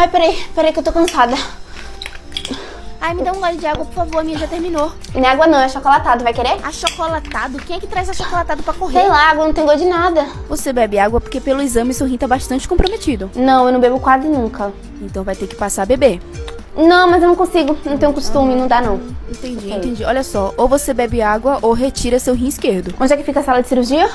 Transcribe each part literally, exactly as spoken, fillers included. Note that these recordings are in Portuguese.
Ai, peraí, peraí que eu tô cansada. Ai, me dá um gole de água, por favor, a minha já terminou. Não é água não, é achocolatado, vai querer? Achocolatado? Quem é que traz achocolatado pra correr? Sei lá, água não tem gosto de nada. Você bebe água porque pelo exame seu rim tá bastante comprometido. Não, eu não bebo quase nunca. Então vai ter que passar a beber. Não, mas eu não consigo, não tenho costume, não dá não. Entendi, okay. entendi. Olha só, ou você bebe água ou retira seu rim esquerdo. Onde é que fica a sala de cirurgia?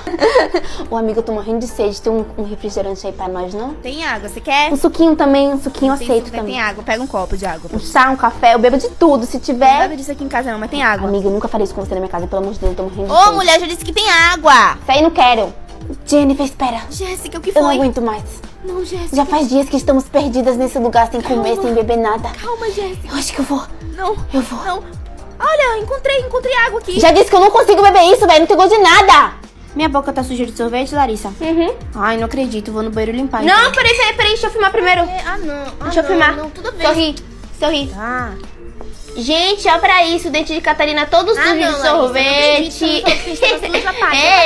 Ô amigo, eu tô morrendo de sede, tem um, um refrigerante aí pra nós, não? Tem água, você quer? Um suquinho também, um suquinho eu aceito também. Tem água, pega um copo de água. Um chá, um café, eu bebo de tudo, se tiver. Não bebe disso aqui em casa não, mas tem água. Amiga, eu nunca farei isso com você na minha casa, pelo amor de Deus, eu tô morrendo de sede. Ô mulher, já disse que tem água. Isso aí não quero. Jennifer, espera. Jéssica, o que foi? Eu não aguento mais. Não, Jéssica. Já faz dias que estamos perdidas nesse lugar, sem Calma. comer, sem beber nada. Calma, Jéssica. Eu acho que eu vou. Não. Eu vou. Não. Olha, encontrei, encontrei água aqui. Já disse que eu não consigo beber isso, velho. Não tem gosto de nada. Minha boca tá suja de sorvete, Larissa. Uhum. Ai, não acredito. Vou no banheiro limpar. Não, então. peraí, peraí, peraí. Deixa eu filmar primeiro. É, ah, não. Ah, deixa eu não, filmar. Não, tudo bem. Sorri, sorri. Tá. Gente, olha pra isso, o dente de Catarina todo sujo ah, de Larissa, sorvete. É,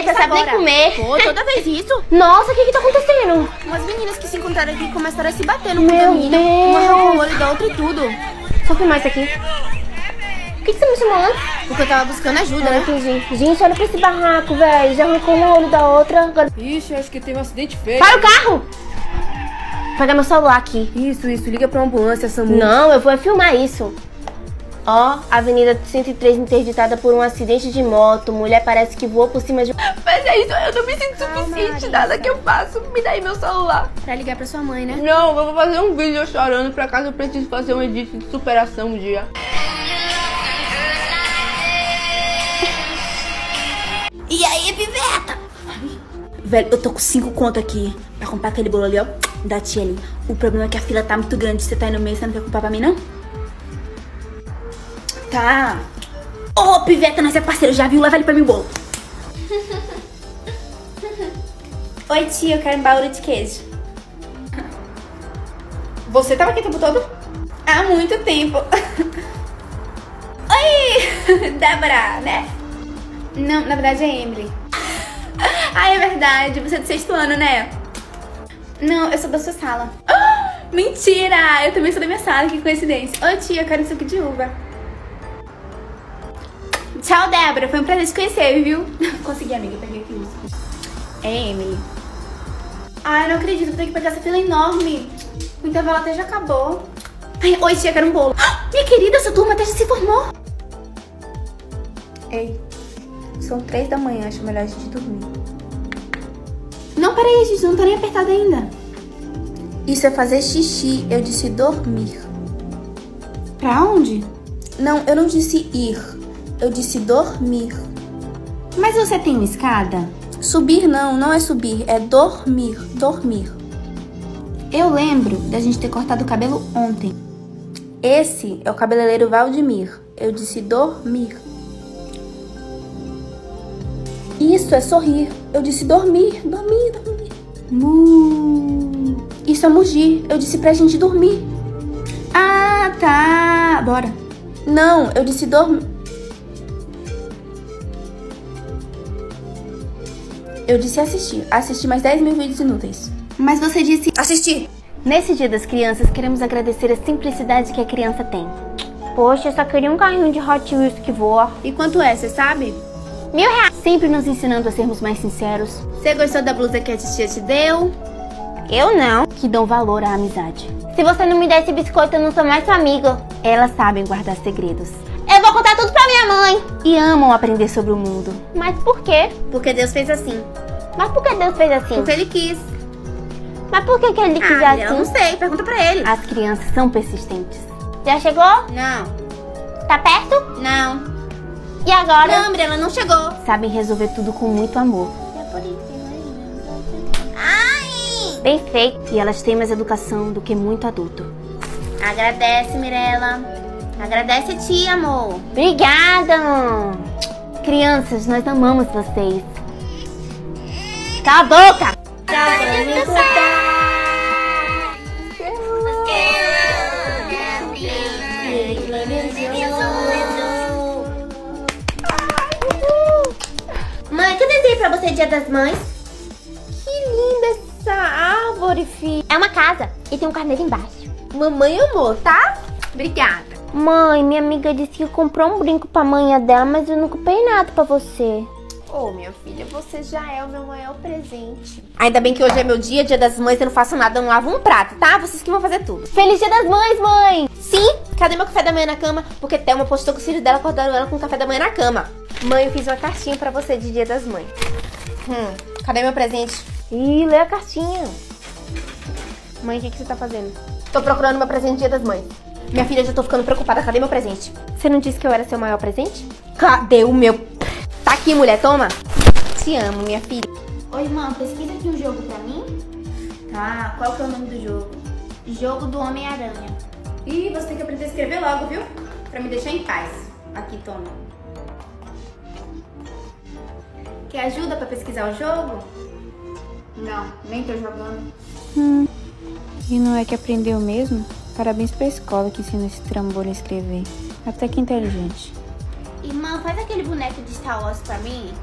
você sabe nem comer. Pô, toda vez isso. Nossa, o que que tá acontecendo? Umas meninas que se encontraram aqui começaram a se bater no condomínio. Uma arrancou o olho da outra e tudo. Só filmar isso aqui. Por que que você me chamou antes? Porque eu tava buscando ajuda, né? Entendi. Gente, olha pra esse barraco, velho. Já arrancou um olho da outra. Agora... Ixi, acho que tem um acidente feio. Para o carro! Pegar meu celular aqui. Isso, isso. Liga pra uma ambulância, Samu. Não, eu vou filmar isso. Ó, Avenida cento e três interditada por um acidente de moto. Mulher parece que voou por cima de... Mas é isso, eu não me sinto Calma, suficiente Larissa. Nada que eu faço. Me dá aí meu celular. Pra ligar pra sua mãe, né? Não, eu vou fazer um vídeo chorando. Pra caso eu preciso fazer um edit de superação um dia. E aí, Piveta? Velho, eu tô com cinco conto aqui. Pra comprar aquele bolo ali, ó. Da tia ali. O problema é que a fila tá muito grande. Você tá aí no meio, você não quer comprar pra mim, não? Tá. Ô, oh, Piveta, nós é parceiro, já viu? Leva ele pra mim o bolo. Oi, tia, eu quero um bauru de queijo. Você tava aqui o tempo todo? Há muito tempo. Oi, Débora, né? Não, na verdade é Emily. Ah, é verdade, você é do sexto ano, né? Não, eu sou da sua sala. Oh, mentira, eu também sou da minha sala, que coincidência. Oi, tia, eu quero um suco de uva. Tchau, Débora. Foi um prazer te conhecer, viu? Consegui, amiga. Peguei aqui isso. É, Emily. Ai, eu não acredito. Vou ter que pegar essa fila enorme. O intervalo até já acabou. Ai, oi, tia. Quero um bolo. Ah, minha querida, essa turma até já se formou. Ei. São três da manhã. Acho melhor a gente dormir. Não, peraí, gente. Não tá nem apertada ainda. Isso é fazer xixi. Eu disse dormir. Pra onde? Não, eu não disse ir. Eu disse dormir. Mas você tem uma escada? Subir não, não é subir, é dormir, dormir. Eu lembro da gente ter cortado o cabelo ontem. Esse é o cabeleireiro Valdemir. Eu disse dormir. Isso é sorrir. Eu disse dormir, dormir, dormir. Mu. Isso é mugir. Eu disse pra gente dormir. Ah, tá. Bora. Não, eu disse dormir. Eu disse assistir. Assisti mais dez mil vídeos inúteis. Mas você disse... Assistir! Nesse dia das crianças, queremos agradecer a simplicidade que a criança tem. Poxa, eu só queria um carrinho de Hot Wheels que voa. E quanto é, você sabe? Mil reais! Sempre nos ensinando a sermos mais sinceros. Você gostou da blusa que a tia te deu? Eu não. Que dão valor à amizade. Se você não me der esse biscoito, eu não sou mais sua amiga. Elas sabem guardar segredos. Eu vou contar tudo pra minha mãe. E amam aprender sobre o mundo. Mas por quê? Porque Deus fez assim. Mas por que Deus fez assim? Porque Ele quis. Mas por que, que Ele quis ah, assim? Eu não sei, pergunta pra Ele. As crianças são persistentes. Já chegou? Não. Tá perto? Não. E agora? Não, ela não chegou. Sabem resolver tudo com muito amor. É por isso. Ai! Bem feito. E elas têm mais educação do que muito adulto. Agradece, Mirella. Agradece a ti, amor. Obrigada. Crianças, nós amamos vocês. Cala a boca. Mãe, que eu desenhei pra você Dia das Mães? Que linda essa árvore, filho. É uma casa e tem um carneiro embaixo. Mamãe amou, tá? Obrigada. Mãe, minha amiga disse que comprou um brinco pra mãe dela, mas eu não comprei nada pra você. Ô, oh, minha filha, você já é o meu maior presente. Ainda bem que hoje é meu dia, dia das mães, eu não faço nada, eu não lavo um prato, tá? Vocês que vão fazer tudo. Feliz dia das mães, mãe! Sim, cadê meu café da manhã na cama? Porque Thelma postou que os filhos dela acordaram ela com o café da manhã na cama. Mãe, eu fiz uma cartinha pra você de dia das mães. Hum, cadê meu presente? Ih, lê a cartinha. Mãe, o que, que você tá fazendo? Tô procurando meu presente de dia das mães. Minha filha, eu já tô ficando preocupada, cadê meu presente? Você não disse que eu era seu maior presente? Cadê o meu... Tá aqui, mulher, toma. Te amo, minha filha. Oi, irmã, pesquisa aqui um jogo pra mim. Ah, qual que é o nome do jogo? Jogo do Homem-Aranha. Ih, você tem que aprender a escrever logo, viu? Pra me deixar em paz. Aqui, toma. Quer ajuda pra pesquisar o jogo? Não, nem tô jogando. Hum, e não é que aprendeu mesmo? Parabéns pra escola que ensina esse trambolho a escrever. Até que inteligente. Irmã, faz aquele boneco de Star Wars pra mim.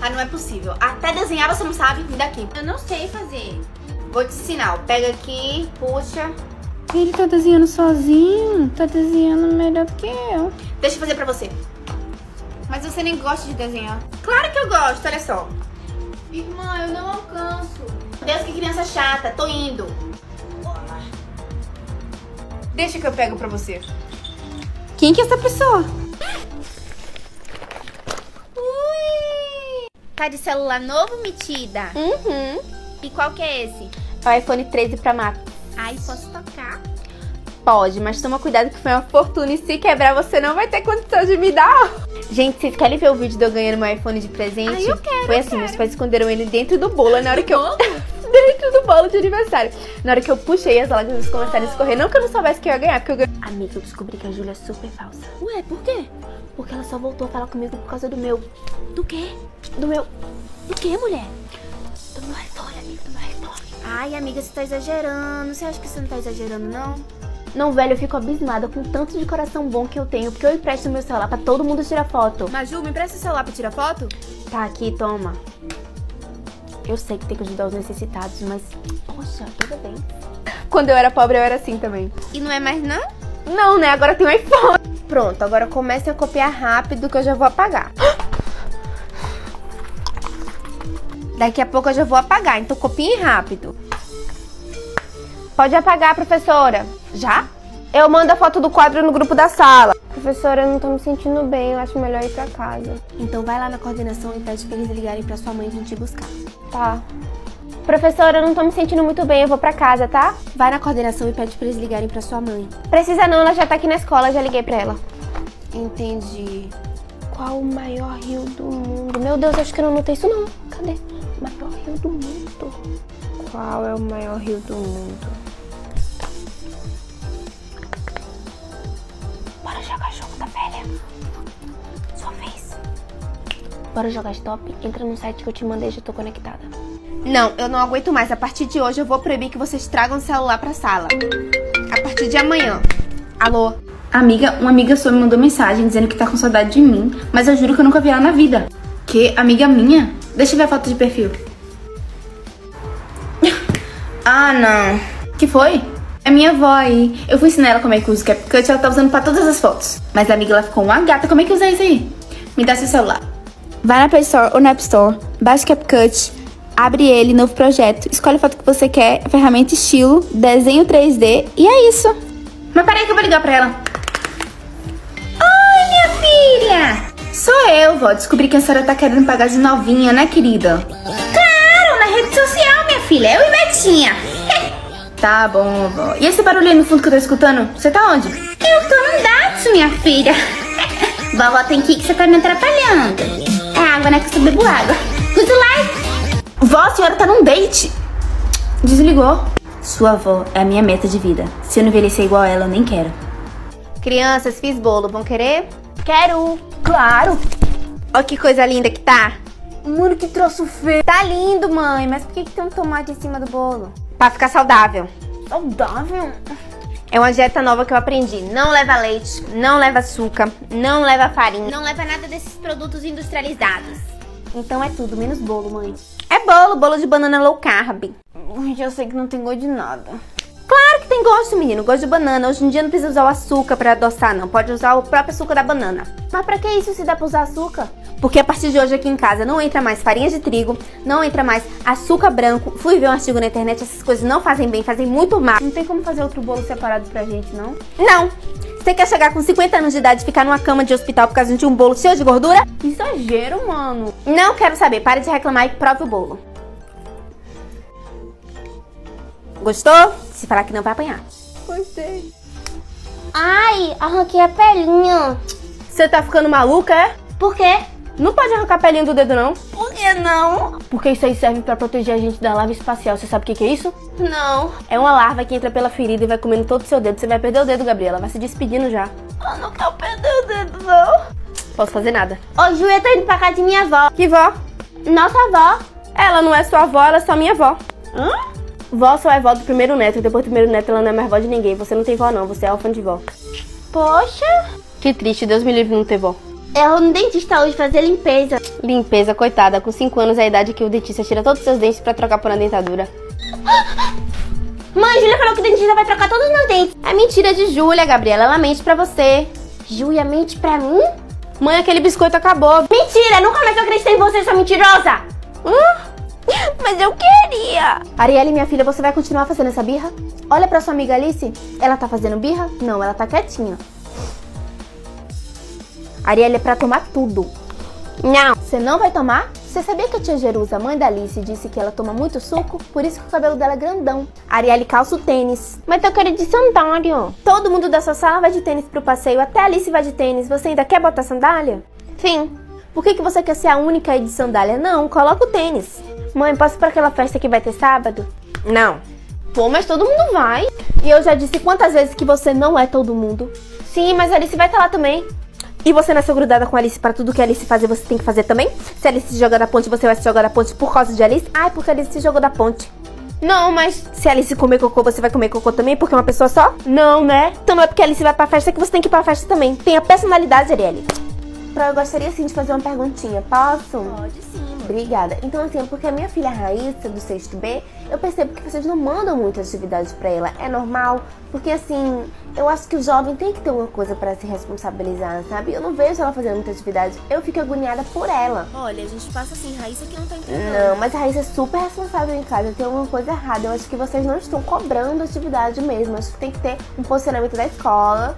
Ah, não é possível. Até desenhar você não sabe, me dá aqui. Eu não sei fazer. Vou te ensinar. Pega aqui, puxa. Ele tá desenhando sozinho. Tá desenhando melhor do que eu. Deixa eu fazer pra você. Mas você nem gosta de desenhar. Claro que eu gosto, olha só. Irmã, eu não alcanço. Meu Deus, que criança chata. Tô indo. Deixa que eu pego pra você. Quem que é essa pessoa? De celular novo, metida? Uhum. E qual que é esse? O iPhone treze pra Max. Ai, posso tocar? Pode, mas toma cuidado que foi uma fortuna e se quebrar você não vai ter condição de me dar. Gente, vocês querem ver o vídeo de eu ganhando meu iPhone de presente? Ai, eu quero, Foi eu assim, quero. Meus pais esconderam ele dentro do bolo na hora que eu... dentro do bolo de aniversário. Na hora que eu puxei, as lágrimas começaram a escorrer. Não que eu não soubesse que eu ia ganhar, porque eu ganhei. Amiga, eu descobri que a Júlia é super falsa. Ué, por quê? Porque ela só voltou a falar comigo por causa do meu... Do quê? Do meu... Do quê, mulher? Do meu iPhone, amiga, do meu iPhone. Ai, amiga, você tá exagerando. Você acha que você não tá exagerando, não? Não, velho, eu fico abismada com o tanto de coração bom que eu tenho, porque eu empresto meu celular pra todo mundo tirar foto. Maju, me empresta o celular pra tirar foto? Tá, aqui, toma. Eu sei que tem que ajudar os necessitados, mas... Poxa, tudo bem. Quando eu era pobre, eu era assim também. E não é mais, não? Não, né? Agora tem um iPhone. Pronto, agora comece a copiar rápido que eu já vou apagar. Daqui a pouco eu já vou apagar, então copiem rápido. Pode apagar, professora. Já? Eu mando a foto do quadro no grupo da sala. Professora, eu não tô me sentindo bem, eu acho melhor ir pra casa. Então vai lá na coordenação e pede pra eles ligarem pra sua mãe vir te buscar. Tá. Professora, eu não tô me sentindo muito bem, eu vou pra casa, tá? Vai na coordenação e pede pra eles ligarem pra sua mãe. Precisa não, ela já tá aqui na escola, já liguei pra ela. Entendi. Qual o maior rio do mundo? Meu Deus, acho que eu não notei isso não. Cadê? Maior rio do mundo. Qual é o maior rio do mundo? Bora jogar jogo da velha. Sua vez. Bora jogar stop? Entra no site que eu te mandei, já tô conectada. Não, eu não aguento mais. A partir de hoje eu vou proibir que vocês tragam o celular pra sala. A partir de amanhã. Alô? Amiga, uma amiga sua me mandou mensagem dizendo que tá com saudade de mim, mas eu juro que eu nunca vi ela na vida. Que? Amiga minha? Deixa eu ver a foto de perfil. Ah, não. Que foi? É minha avó aí. Eu fui ensinar ela como é que usa o CapCut, ela tá usando pra todas as fotos. Mas a amiga, ela ficou uma gata. Como é que usa isso aí? Me dá seu celular. Vai na Play Store ou na App Store, baixa o CapCut, abre ele, novo projeto, escolhe a foto que você quer, ferramenta estilo, desenho três D e é isso. Mas peraí que eu vou ligar pra ela. Oi, minha filha! Sou eu, vó. Descobri que a senhora tá querendo pagar de novinha, né, querida? Claro, na rede social, minha filha. Eu e Betinha. Tá bom, vó. E esse barulho aí no fundo que eu tô escutando? Você tá onde? Eu tô no Datsu, minha filha. Vovó tem que ir que você tá me atrapalhando. É água, né, que eu só bebo água. Good life! Vó, a senhora tá num date. Desligou. Sua avó é a minha meta de vida. Se eu não envelhecer igual a ela, eu nem quero. Crianças, fiz bolo. Vão querer? Quero. Claro. Olha que coisa linda que tá. Mano, que troço feio. Tá lindo, mãe. Mas por que que tem um tomate em cima do bolo? Pra ficar saudável. Saudável? É uma dieta nova que eu aprendi. Não leva leite, não leva açúcar, não leva farinha. Não leva nada desses produtos industrializados. Então é tudo, menos bolo, mãe. É bolo, bolo de banana low carb. Eu sei que não tem gosto de nada. Claro que tem também gosto, menino, gosto de banana. Hoje em dia não precisa usar o açúcar pra adoçar, não. Pode usar o próprio açúcar da banana. Mas pra que isso se dá pra usar açúcar? Porque a partir de hoje aqui em casa não entra mais farinha de trigo, não entra mais açúcar branco. Fui ver um artigo na internet, essas coisas não fazem bem, fazem muito mal. Não tem como fazer outro bolo separado pra gente, não? Não! Você quer chegar com cinquenta anos de idade e ficar numa cama de hospital por causa de um bolo cheio de gordura? Exagero, mano! Não quero saber, pare de reclamar e prove o bolo. Gostou? Se falar que não vai apanhar. Gostei. Ai, arranquei a pelinha. Você tá ficando maluca, é? Por quê? Não pode arrancar a pelinha do dedo, não. Por que não? Porque isso aí serve pra proteger a gente da larva espacial. Você sabe o que que é isso? Não. É uma larva que entra pela ferida e vai comendo todo o seu dedo. Você vai perder o dedo, Gabriela. Vai se despedindo já. Eu não quero perder o dedo, não. Posso fazer nada. Ô, Ju, eu tô indo pra casa de minha avó. Que vó? Nossa avó. Ela não é sua avó, ela é só minha avó. Hã? Vó só é vó do primeiro neto. Depois do primeiro neto ela não é mais vó de ninguém. Você não tem vó, não. Você é órfã de vó. Poxa. Que triste. Deus me livre de não ter vó. Eu vou no dentista hoje fazer limpeza. Limpeza, coitada. Com cinco anos é a idade que o dentista tira todos os seus dentes pra trocar por uma dentadura. Mãe, Júlia falou que o dentista vai trocar todos os meus dentes. É mentira de Júlia, Gabriela. Ela mente pra você. Júlia mente pra mim? Mãe, aquele biscoito acabou. Mentira! Nunca mais eu acreditei em você, sua mentirosa! Hum? Mas eu queria! Arielle, minha filha, você vai continuar fazendo essa birra? Olha pra sua amiga Alice. Ela tá fazendo birra? Não, ela tá quietinha. Arielle, é pra tomar tudo. Não. Você não vai tomar? Você sabia que a tia Jerusa, mãe da Alice, disse que ela toma muito suco? Por isso que o cabelo dela é grandão. Arielle calça o tênis. Mas eu quero de sandália. Todo mundo da sua sala vai de tênis pro passeio. Até a Alice vai de tênis. Você ainda quer botar sandália? Sim. Por que que você quer ser a única aí de sandália? Não, coloca o tênis. Mãe, posso ir pra aquela festa que vai ter sábado? Não. Pô, mas todo mundo vai. E eu já disse quantas vezes que você não é todo mundo. Sim, mas a Alice vai estar lá também. E você nasceu grudada com a Alice, pra tudo que a Alice fazer você tem que fazer também? Se a Alice se jogar da ponte, você vai se jogar da ponte por causa de Alice? Ai, porque a Alice se jogou da ponte. Não, mas se a Alice comer cocô, você vai comer cocô também? Porque é uma pessoa só? Não, né? Então não é porque a Alice vai pra festa que você tem que ir pra festa também. Tem a personalidade, Arielle. Pra eu gostaria, sim, de fazer uma perguntinha. Posso? Pode sim. Obrigada. Então, assim, porque a minha filha Raíssa, do sexto B, eu percebo que vocês não mandam muitas atividades pra ela. É normal? Porque, assim, eu acho que o jovem tem que ter uma coisa pra se responsabilizar, sabe? Eu não vejo ela fazendo muita atividade. Eu fico agoniada por ela. Olha, a gente passa assim, Raíssa que não tá entendendo. Não, mas a Raíssa é super responsável em casa. Tem alguma coisa errada. Eu acho que vocês não estão cobrando atividade mesmo. Eu acho que tem que ter um posicionamento da escola.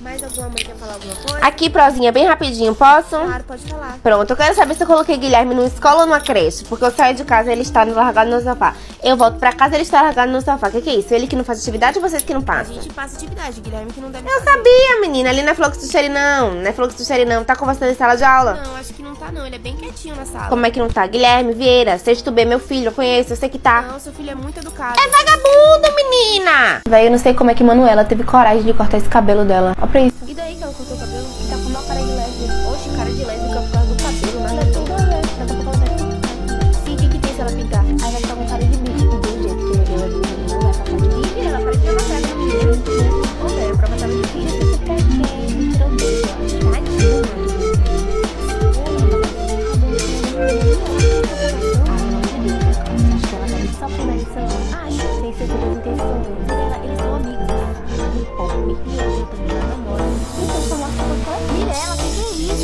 Mais alguma mãe quer falar alguma coisa? Aqui, prozinha, bem rapidinho, posso? Claro, pode falar. Pronto, eu quero saber se eu coloquei Guilherme numa escola ou numa creche. Porque eu saio de casa e ele está largado no sofá. Eu volto pra casa e ele está largado no sofá. O que, que é isso? Ele que não faz atividade ou vocês que não passam? A gente passa atividade, Guilherme que não deve. Eu fazer. Sabia, menina. Ali não é Fluxo do Xeri, não. Não é Fluxo do Xeri, não. Tá conversando em sala de aula? Não, acho que não tá, não. Ele é bem quietinho na sala. Como é que não tá? Guilherme Vieira, sexto B, meu filho, eu conheço, eu sei que tá. Não, seu filho é muito educado. É vagabundo, menina! Véi, eu não sei como é que Manuela teve coragem de cortar esse cabelo dela. Isso. E daí que ela cortou o cabelo e tá com uma cara de lésbica. Oxe, cara de lésbica por causa do cabelo, nada de lésbica. Sim, o que que tem se ela pintar? Aí vai ficar com cara de bicho, que do jeito que ninguém vai ver, não vai passar de bicho. E ela parece que ela vai ficar com dinheiro, ou seja, pra passar de bicho, você fica quietinho, tranquilo, tadinho. Ah, não sei se eu tenho intenção, eles são amigos. E eu também namoro. Então, eu tô lá com a Mirella, que que é isso?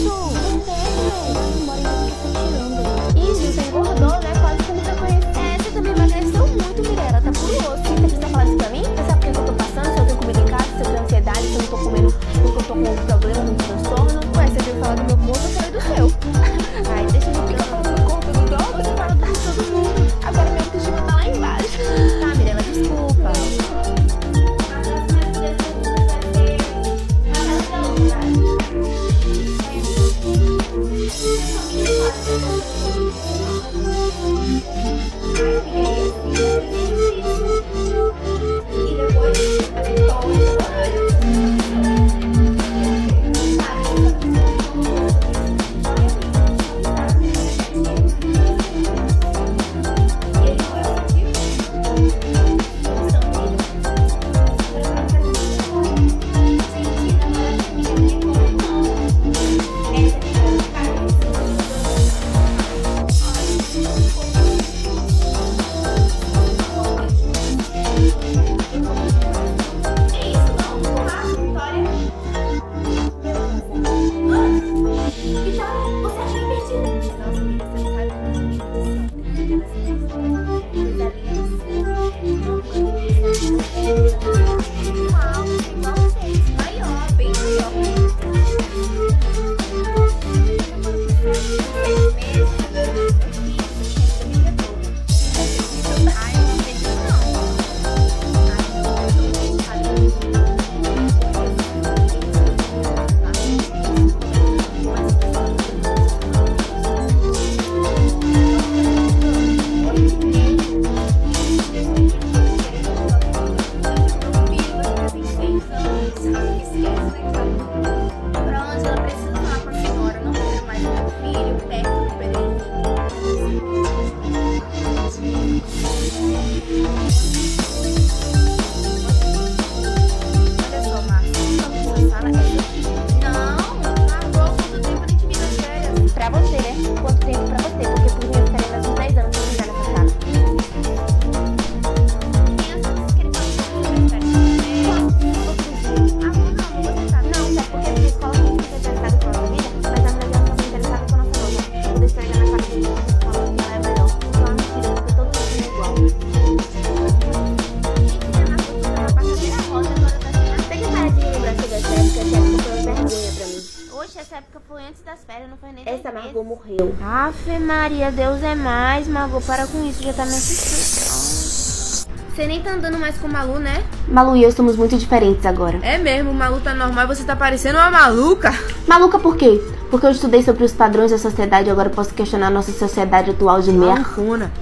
essa época foi antes das férias, não foi nem essa Margot morreu. Ave Maria, Deus é mais. Margot, para com isso, já tá me assistindo. Você nem tá andando mais com o Malu, né? Malu e eu estamos muito diferentes agora. É mesmo, o Malu tá normal e você tá parecendo uma maluca. Maluca por quê? Porque eu estudei sobre os padrões da sociedade e agora posso questionar a nossa sociedade atual de merda.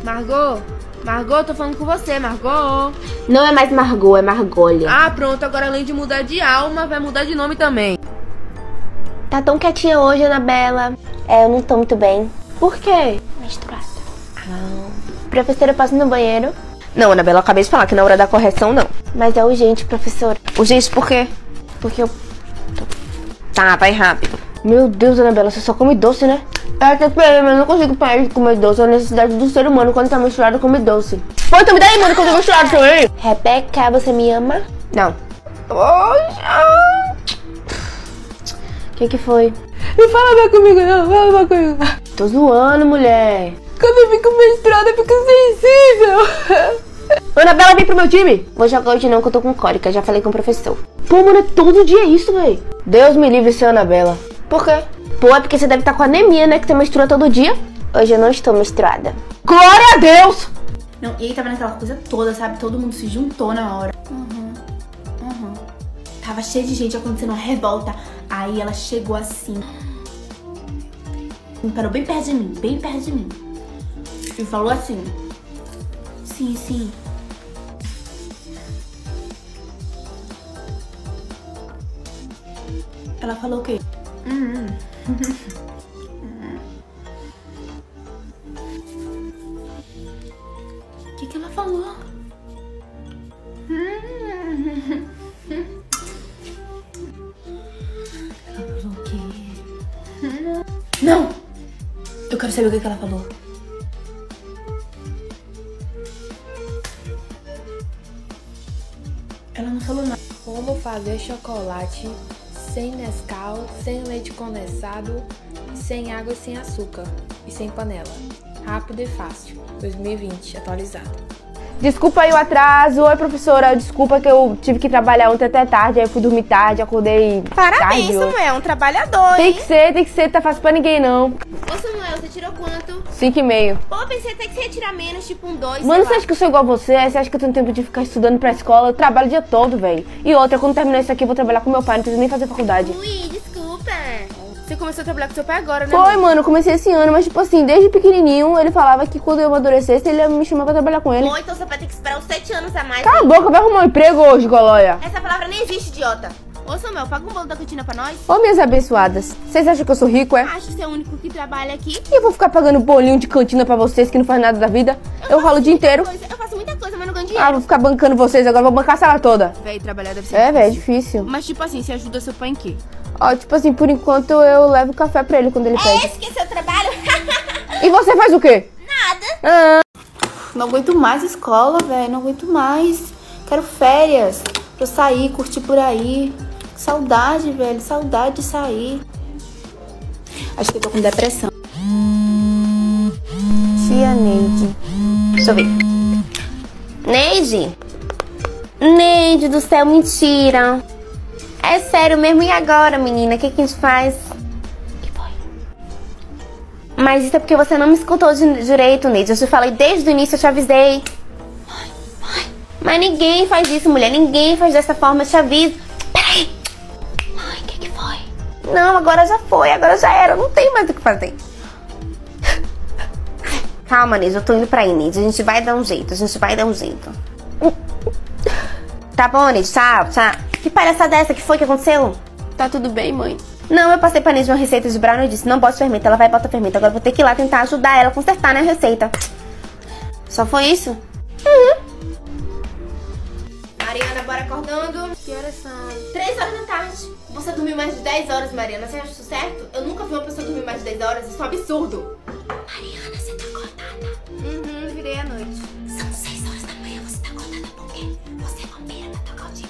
Margot... Margot, tô falando com você, Margot. Não é mais Margot, é Margolha. Ah, pronto, agora além de mudar de alma, vai mudar de nome também. Tá tão quietinha hoje, Anabela. É, eu não tô muito bem. Por quê? Menstruada. Ah. Professora, eu posso ir no banheiro? Não, Anabela, eu acabei de falar que na hora da correção, não. Mas é urgente, professora. Urgente por quê? Porque eu... Tá, vai rápido. Meu Deus, Anabela, você só come doce, né? Eu até pera, mas eu não consigo parar de comer doce. É a necessidade do ser humano quando tá misturado comer doce. Pô, então me dá aí, mano, quando eu tô misturado também. Rebeca, você me ama? Não. Poxa. O que que foi? Não fala mais comigo, não. Fala mais comigo. Tô zoando, mulher. Quando eu fico menstruada, eu fico sensível. Anabela, vem pro meu time. Vou jogar hoje não, que eu tô com cólica. Já falei com o professor. Pô, mano, é todo dia isso, véi. Deus me livre, seu Anabela. Por quê? Pô, é porque você deve estar com anemia, né? Que você menstrua todo dia. Hoje eu não estou menstruada. Glória a Deus! Não, e aí tava naquela coisa toda, sabe? Todo mundo se juntou na hora. Uhum, uhum. Tava cheio de gente, acontecendo uma revolta. Aí ela chegou assim. Me parou bem perto de mim, bem perto de mim. E falou assim. Sim, sim. Ela falou o quê? Hum. O que que ela falou? Ela falou o quê? Não! Eu quero saber o que que ela falou. Ela não falou nada. Como fazer chocolate sem Nescau, sem leite condensado, sem água e sem açúcar e sem panela. Rápido e fácil. dois mil e vinte, atualizado. Desculpa aí o atraso. Oi, professora. Desculpa que eu tive que trabalhar ontem até tarde, aí fui dormir tarde, acordei Parabéns, tarde. Samuel, um trabalhador, Tem hein? que ser, tem que ser. Não tá fácil pra ninguém, não. Ô, Samuel, você tirou quanto? cinco e meio. Pô, pensei até que você ia tirar menos, tipo um dois. Mano, você acha que eu sou igual a você? Você acha que eu tenho tempo de ficar estudando pra escola? Eu trabalho o dia todo, velho. E outra, quando terminar isso aqui, eu vou trabalhar com meu pai, não preciso nem fazer faculdade. Ui, desculpa. Você começou a trabalhar com seu pai agora, né? Foi, mano, eu comecei esse ano, mas tipo assim, desde pequenininho, ele falava que quando eu amadurecesse, ele ia me chamar pra trabalhar com ele. Pô, então você vai ter que esperar uns sete anos a mais. Cala a boca, vai arrumar um emprego hoje, Golóia. Essa palavra nem existe, idiota. Ô, Samuel, paga um bolo da cantina pra nós. Ô, minhas abençoadas, vocês acham que eu sou rico, é? Acho que você é o único que trabalha aqui. E eu vou ficar pagando bolinho de cantina pra vocês que não faz nada da vida? Eu, eu ralo o dia inteiro. Coisa. Eu faço muita coisa, mas não ganho dinheiro. Ah, vou ficar bancando vocês agora, vou bancar a sala toda. Véi, trabalhar deve ser É, difícil. véi, é difícil. Mas tipo assim, você ajuda seu pai em quê? Ó, oh, tipo assim, por enquanto eu levo café pra ele quando ele pede. É esse que é seu trabalho? E você faz o quê? Nada. Ah. Não aguento mais escola, velho. Não aguento mais. Quero férias pra eu sair, curtir por aí. Saudade, velho. Saudade de sair. Acho que eu tô com depressão. Tia Neide. Deixa eu ver. Neide? Neide do céu, mentira. É sério mesmo, e agora, menina? O que que a gente faz? Que foi? Mas isso é porque você não me escutou de direito, Neide. Eu te falei desde o início, eu te avisei. Mãe, mãe. Mas ninguém faz isso, mulher. Ninguém faz dessa forma, eu te aviso. Peraí. Mãe, o que que foi? Não, agora já foi, agora já era. Não tem mais o que fazer. Calma, Neide. Eu tô indo pra aí, Neide. A gente vai dar um jeito, a gente vai dar um jeito. Tá bom, Neide. Tchau, tchau. Que palhaçada é essa? Que foi que aconteceu? Tá tudo bem, mãe? Não, eu passei pra Neide uma receita de brownie e disse, não bote fermento, ela vai botar fermento. Agora vou ter que ir lá tentar ajudar ela a consertar, né, a receita. Só foi isso? Uhum. Mariana, bora acordando. Que horas são? três horas da tarde. Você dormiu mais de dez horas, Mariana. Você acha isso certo? Eu nunca vi uma pessoa dormir mais de dez horas. Isso é um absurdo. Mariana, você tá acordada? Uhum, virei à noite. São seis horas da manhã, você tá acordada por quê? Você é vampira, tá tocando o dia.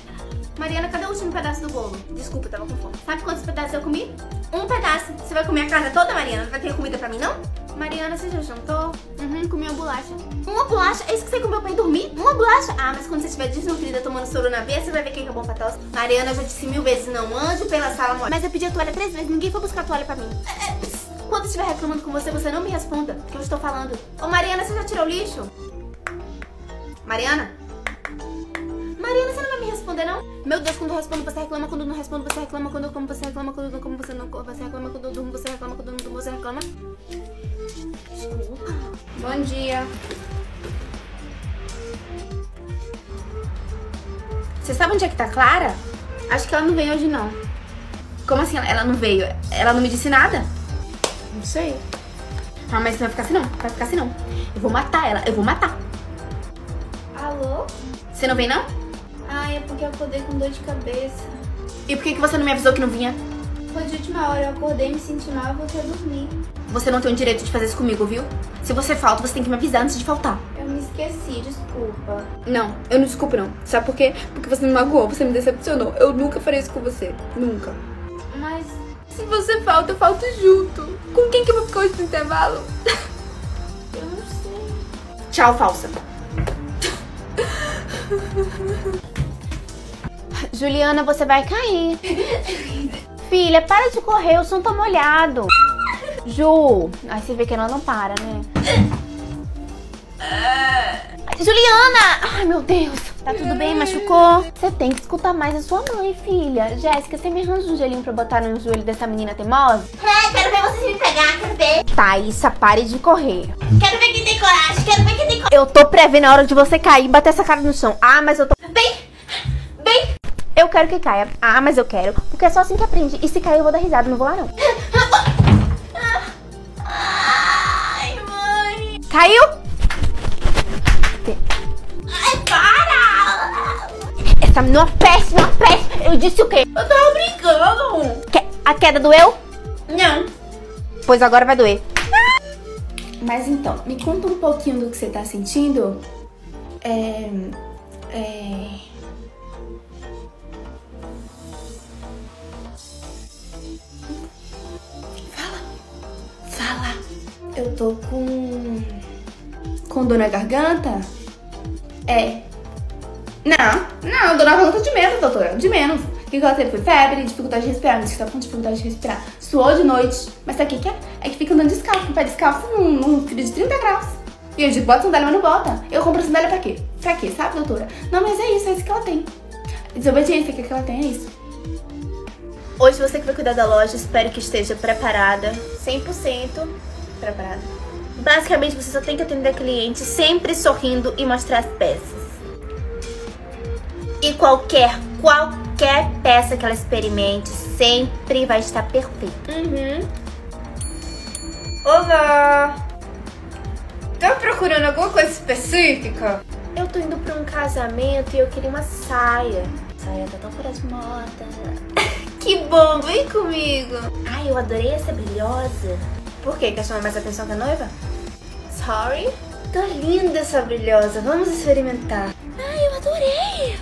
Mariana, cadê o último pedaço do bolo? Desculpa, eu tava com fome. Sabe quantos pedaços eu comi? Um pedaço. Você vai comer a casa toda, Mariana? Não vai ter comida pra mim, não? Mariana, você já jantou? Uhum, comi uma bolacha. Uma bolacha, é isso que você comeu pra ir dormir? Uma bolacha? Ah, mas quando você estiver desnutrida tomando soro na veia, você vai ver quem é bom pra tosse. Mariana, eu já disse mil vezes, não ande pela sala mole. Mas eu pedi a toalha três vezes, ninguém foi buscar a toalha pra mim. É, é, quando eu estiver reclamando com você, você não me responda, porque eu estou falando. Ô Mariana, você já tirou o lixo? Mariana? Mariana, você não vai me responder, não? Meu Deus, quando eu respondo, você reclama. Quando eu não respondo, você reclama. Quando eu como, você reclama. Quando eu não como, você não come, você reclama. Quando eu durmo, você reclama. Quando eu não durmo, você reclama. Desculpa. Bom dia. Você sabe onde é que tá a Clara? Acho que ela não veio hoje, não. Como assim ela não veio? Ela não me disse nada? Não sei. Ah, mas não vai ficar assim, não. Vai ficar assim, não. Eu vou matar ela. Eu vou matar. Alô? Você não vem, não? Ah, é porque eu acordei com dor de cabeça. E por que que você não me avisou que não vinha? Foi de última hora, eu acordei, me senti mal e voltei a dormir. Você não tem o direito de fazer isso comigo, viu? Se você falta, você tem que me avisar antes de faltar. Eu me esqueci, desculpa. Não, eu não desculpo não. Sabe por quê? Porque você me magoou, você me decepcionou. Eu nunca farei isso com você, nunca. Mas se você falta, eu falto junto. Com quem que eu vou ficar hoje no intervalo? Eu não sei. Tchau, falsa. Juliana, você vai cair. Filha, para de correr, o chão tá molhado. Ju, aí você vê que ela não para, né? Juliana! Ai, meu Deus. Tá tudo bem? Machucou? Você tem que escutar mais a sua mãe, filha. Jéssica, você me arranja um gelinho pra botar no joelho dessa menina teimosa? É, quero ver vocês me pegar, quero ver. Thaísa, pare de correr. Quero ver quem tem coragem, quero ver quem tem coragem. Eu tô prevendo a hora de você cair e bater essa cara no chão. Ah, mas eu tô... Vem! Vem! Eu quero que caia. Ah, mas eu quero. Porque é só assim que aprende. E se cair eu vou dar risada, não vou lá não. Ai, mãe. Caiu? Ai, para! Essa menina péssima, uma péssima. Eu disse o quê? Eu tava brincando. Que... A queda doeu? Não. Pois agora vai doer. Mas então, me conta um pouquinho do que você tá sentindo. É... É... Eu tô com... Com dor na garganta? É. Não, não, dor na garganta de menos, doutora, de menos. O que ela teve foi febre, dificuldade de respirar, mas que tá com dificuldade de respirar. Suou de noite, mas sabe o que é? É que fica andando descalço, com o pé descalço num frio de trinta graus. E eu digo, bota sandália, mas não bota. Eu compro sandália pra quê? Pra quê, sabe, doutora? Não, mas é isso, é isso que ela tem. Desobediência que ela tem, é isso. Hoje você que vai cuidar da loja, espero que esteja preparada, cem por cento. Preparado. Basicamente, você só tem que atender a cliente sempre sorrindo e mostrar as peças. E qualquer, qualquer peça que ela experimente, sempre vai estar perfeita. Uhum. Olá! Tá procurando alguma coisa específica? Eu tô indo pra um casamento e eu queria uma saia. A saia tá tão fora de moda. Que bom, vem comigo! Ai, eu adorei essa brilhosa. Por quê? Quer chamar mais atenção que a noiva? Sorry? Tá linda essa brilhosa, vamos experimentar. Ai, eu adorei!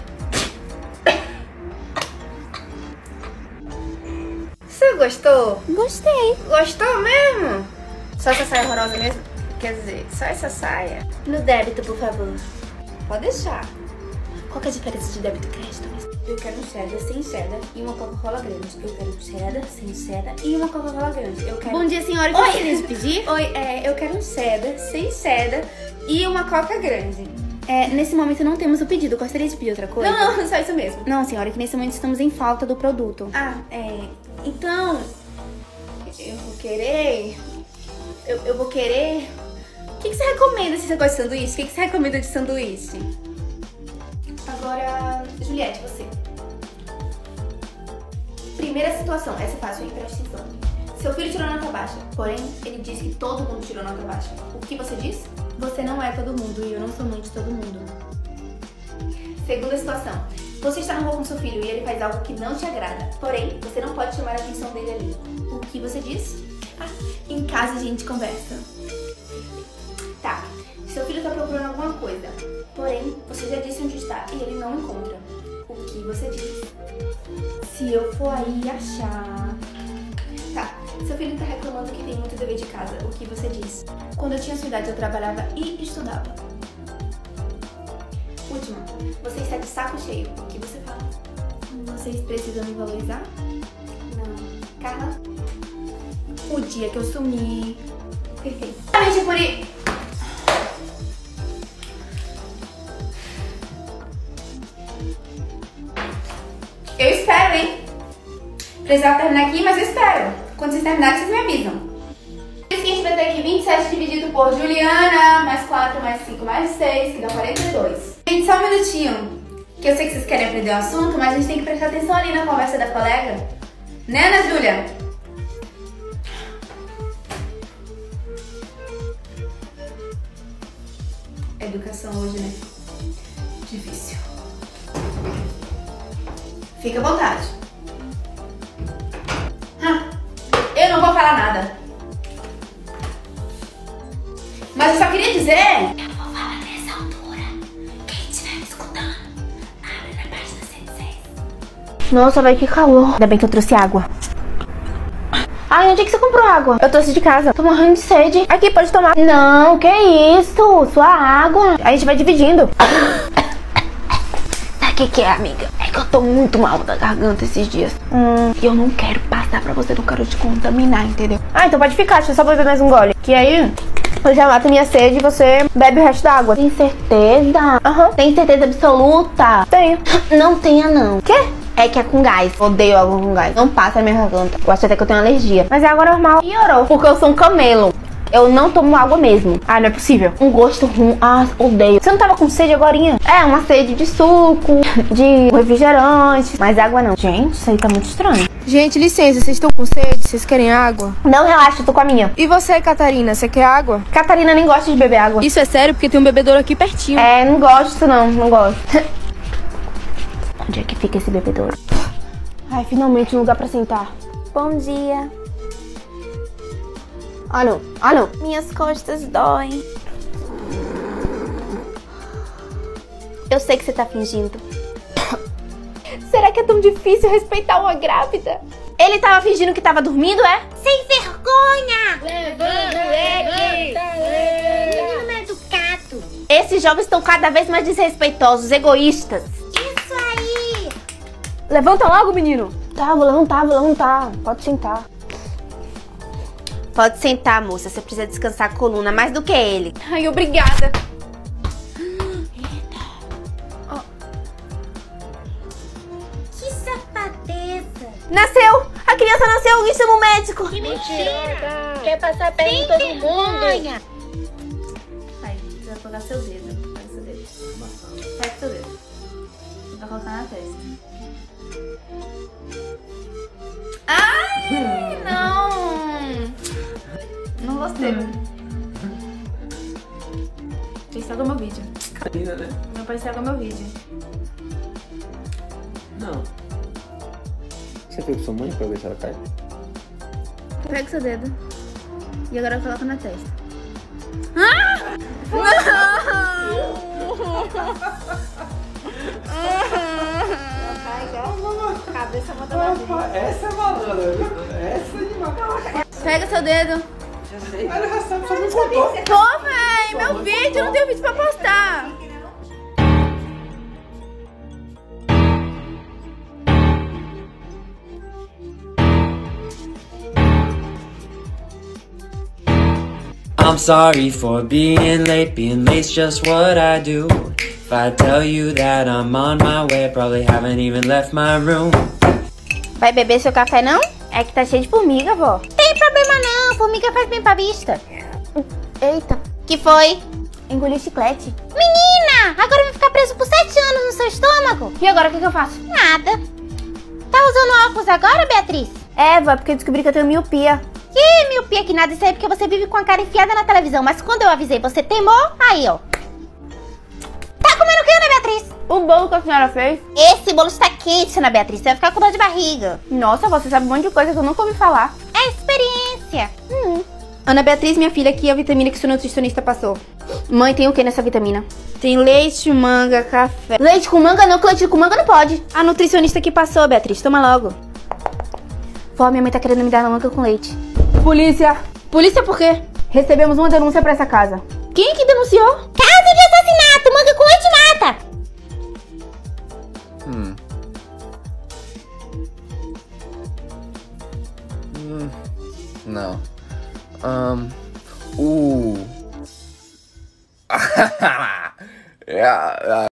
Você gostou? Gostei. Gostou mesmo? Só essa saia horrorosa mesmo? Quer dizer, só essa saia. No débito, por favor. Pode deixar. Qual que é a diferença de débito e crédito? Eu quero um cheddar sem cheddar e uma Coca-Cola grande. Eu quero um cheddar sem cheddar e uma Coca-Cola grande. Eu quero... Bom dia, senhora. O que você queria pedir? Oi, é, eu quero um cheddar sem cheddar e uma Coca grande. É, nesse momento não temos o pedido. Gostaria de pedir outra coisa? Não, não, só isso mesmo. Não, senhora, que nesse momento estamos em falta do produto. Ah, é... Então... Eu vou querer... Eu, eu vou querer... O que, que você recomenda se você gosta de sanduíche? O que, que você recomenda de sanduíche? Agora, Juliette, você. Primeira situação, essa é fácil, hein? Presta atenção. Seu filho tirou nota baixa, porém, ele disse que todo mundo tirou nota baixa. O que você diz? Você não é todo mundo e eu não sou mãe de todo mundo. Segunda situação, você está na rua com seu filho e ele faz algo que não te agrada, porém, você não pode chamar a atenção dele ali. O que você diz? Ah, em casa a gente conversa. Tá, seu filho está procurando alguma coisa, porém, você já disse onde está e ele não encontra. O que você diz? Se eu for aí achar... Tá, seu filho tá reclamando que tem muito dever de casa. O que você diz? Quando eu tinha sua idade, eu trabalhava e estudava. Última, você está de saco cheio. O que você fala? Vocês precisam me valorizar? Não. Carla? O dia que eu sumi. Perfeito. Exatamente por aí. Eu espero, hein? Precisava terminar aqui, mas eu espero. Quando vocês terminarem, vocês me avisam. A gente vai ter aqui vinte e sete dividido por Juliana, mais quatro, mais cinco, mais seis, que dá quarenta e dois. Gente, só um minutinho, que eu sei que vocês querem aprender o assunto, mas a gente tem que prestar atenção ali na conversa da colega. Né, Ana Júlia? Educação hoje, né? Difícil. Fica à vontade. Ah, eu não vou falar nada. Mas eu só queria dizer... Eu vou falar nessa altura. Quem estiver me escutando, abre na página cento e seis. Nossa, vai que calor. Ainda bem que eu trouxe água. Ai, onde é que você comprou água? Eu trouxe de casa. Tô morrendo de sede. Aqui, pode tomar. Não, que isso? Sua água. A gente vai dividindo. Sabe o que que é, amiga? É que eu tô muito mal da garganta esses dias. Hum, e eu não quero passar pra você, não quero te contaminar, entendeu? Ah, então pode ficar. Deixa eu só beber mais um gole. Que aí... Eu já mato minha sede e você bebe o resto da água. Tem certeza? Aham. Uhum. Tem certeza absoluta? Tenho. Não tenha, não. Quê? É que é com gás. Odeio água com gás. Não passa a minha garganta. Eu acho até que eu tenho alergia. Mas é água normal. Piorou. Porque eu sou um camelo. Eu não tomo água mesmo. Ah, não é possível. Um gosto ruim. Ah, odeio. Você não tava com sede agorinha? É, uma sede de suco, de refrigerante. Mas água não. Gente, isso aí tá muito estranho. Gente, licença, vocês estão com sede? Vocês querem água? Não, relaxa, eu tô com a minha. E você, Catarina, você quer água? Catarina nem gosta de beber água. Isso é sério, porque tem um bebedouro aqui pertinho. É, não gosto não, não gosto. Onde é que fica esse bebedouro? Ai, finalmente um lugar pra sentar. Bom dia. Ah não, ah não. Minhas costas doem. Eu sei que você tá fingindo. Será que é tão difícil respeitar uma grávida? Ele tava fingindo que tava dormindo, é? Sem vergonha! Levanta, levanta, levanta. Menino educado. Esses jovens estão cada vez mais desrespeitosos, egoístas. Isso aí! Levanta logo, menino. Tá, vou levantar, vou levantar. Pode sentar. Pode sentar, moça. Você precisa descansar a coluna mais do que ele. Ai, obrigada. Nasceu! A criança nasceu e chama o médico! Que mentira! Quer passar perto de todo vergonha. Mundo! Vai, você vai colocar seu dedo. Pega seu dedo. Pega seu dedo. Você vai colocar na testa. Ai! Não! Não gostei. Você estragou meu vídeo. Carina, né? Meu pai estragou meu vídeo. Não. Você pega sua mãe pra ver se ela cai? Pega seu dedo. E agora coloca na testa. Ah! Não! Cabeça malandra. Essa é malandra. Essa é demais. Pega seu dedo. Já sei. Ela já sabe, só me contou. Tô, véi. Meu vídeo, não tenho vídeo pra postar. I'm sorry for being late, being late's just what I do. If I tell you that I'm on my way, probably haven't even left my room. Vai beber seu café não? É que tá cheio de formiga, vó. Tem problema não, formiga faz bem pra vista. Eita. Que foi? Engoliu chiclete. Menina, agora eu vou ficar preso por sete anos no seu estômago. E agora o que, que eu faço? Nada. Tá usando óculos agora, Beatriz? É, vó, porque eu descobri que eu tenho miopia. Que miopia que nada, isso aí é porque você vive com a cara enfiada na televisão. Mas quando eu avisei, você teimou, aí ó. Tá comendo o que, Ana Beatriz? O bolo que a senhora fez. Esse bolo está quente, Ana Beatriz, você vai ficar com dor de barriga. Nossa, você sabe um monte de coisa que eu nunca ouvi falar. É experiência. Hum. Ana Beatriz, minha filha, aqui é a vitamina que seu nutricionista passou. Mãe, tem o que nessa vitamina? Tem leite, manga, café. Leite com manga não, que leite com manga não pode. A nutricionista que passou, Beatriz, toma logo. Vó, minha mãe tá querendo me dar manga com leite. Polícia! Polícia por quê? Recebemos uma denúncia pra essa casa. Quem que denunciou? Caso de assassinato! Manga com leite mata! Não. Um, o... Uh. é a...